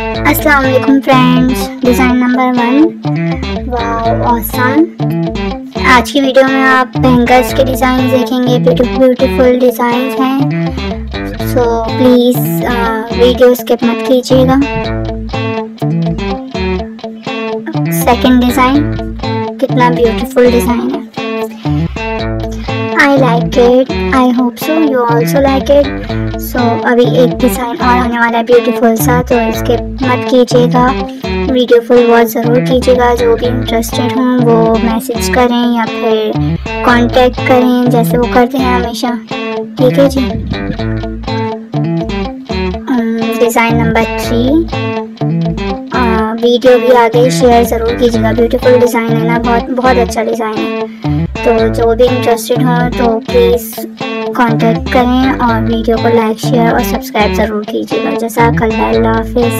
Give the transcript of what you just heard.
अस्सलाम वालेकुम friends. Design number 1, wow awesome. आज की वीडियो में आप बैंगल्स के डिज़ाइन देखेंगे, ब्यूटीफुल डिज़ाइन हैं। सो प्लीज़ वीडियो स्किप मत कीजिएगा। सेकंड डिज़ाइन, कितना ब्यूटीफुल डिज़ाइन है। I like it, I hope so, you also like it। So अभी एक डिज़ाइन और होने वाला है ब्यूटीफुल सा, तो इसके मत कीजिएगा, वीडियो फुल वॉच ज़रूर कीजिएगा। जो भी इंटरेस्टेड हों वो मैसेज करें या फिर कांटेक्ट करें, जैसे वो करते हैं हमेशा। ठीक है जी। डिज़ाइन नंबर 3, वीडियो भी आगे शेयर ज़रूर कीजिएगा। ब्यूटीफुल डिज़ाइन है ना, बहुत अच्छा डिज़ाइन है। तो जो भी इंटरेस्टेड हो तो प्लीज़ कांटेक्ट करें और वीडियो को लाइक, शेयर और सब्सक्राइब ज़रूर कीजिएगा। जैसा कल, अल्लाह हाफिज़।